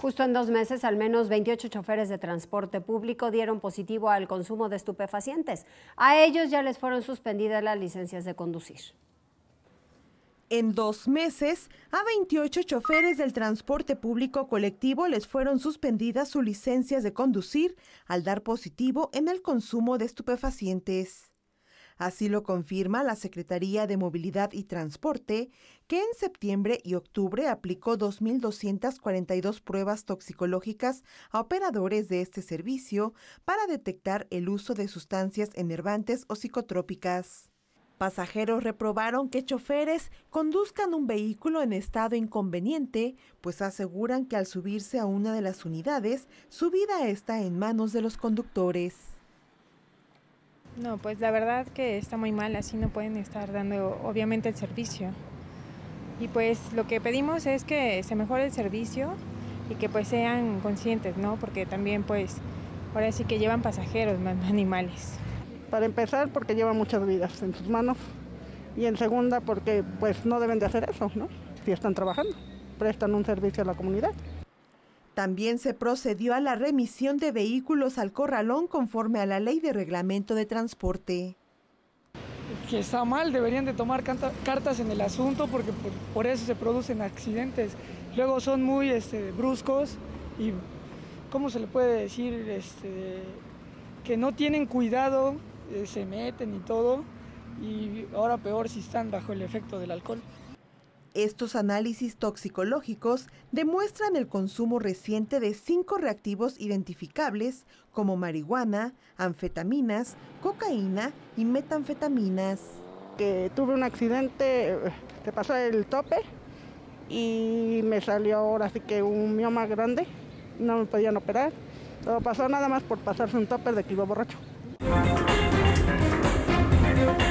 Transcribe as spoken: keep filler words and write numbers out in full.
Justo en dos meses, al menos veintiocho choferes de transporte público dieron positivo al consumo de estupefacientes. A ellos ya les fueron suspendidas las licencias de conducir. En dos meses, a veintiocho choferes del transporte público colectivo les fueron suspendidas sus licencias de conducir al dar positivo en el consumo de estupefacientes. Así lo confirma la Secretaría de Movilidad y Transporte, que en septiembre y octubre aplicó dos mil doscientas cuarenta y dos pruebas toxicológicas a operadores de este servicio para detectar el uso de sustancias enervantes o psicotrópicas. Pasajeros reprobaron que choferes conduzcan un vehículo en estado inconveniente, pues aseguran que al subirse a una de las unidades, su vida está en manos de los conductores. No, pues la verdad que está muy mal, así no pueden estar dando obviamente el servicio. Y pues lo que pedimos es que se mejore el servicio y que pues sean conscientes, ¿no? Porque también pues ahora sí que llevan pasajeros, más animales. Para empezar, porque lleva muchas vidas en sus manos, y en segunda, porque pues no deben de hacer eso, ¿no? Si están trabajando, prestan un servicio a la comunidad. También se procedió a la remisión de vehículos al corralón conforme a la Ley de Reglamento de Transporte. Que está mal, deberían de tomar cartas en el asunto, porque por, por eso se producen accidentes. Luego son muy este, bruscos y, ¿cómo se le puede decir? Este, que no tienen cuidado. Se meten y todo, y ahora peor si están bajo el efecto del alcohol. Estos análisis toxicológicos demuestran el consumo reciente de cinco reactivos identificables como marihuana, anfetaminas, cocaína y metanfetaminas. Que tuve un accidente, se pasó el tope y me salió ahora sí que un mioma grande, no me podían operar. Todo pasó nada más por pasarse un tope de que iba borracho. Thank you.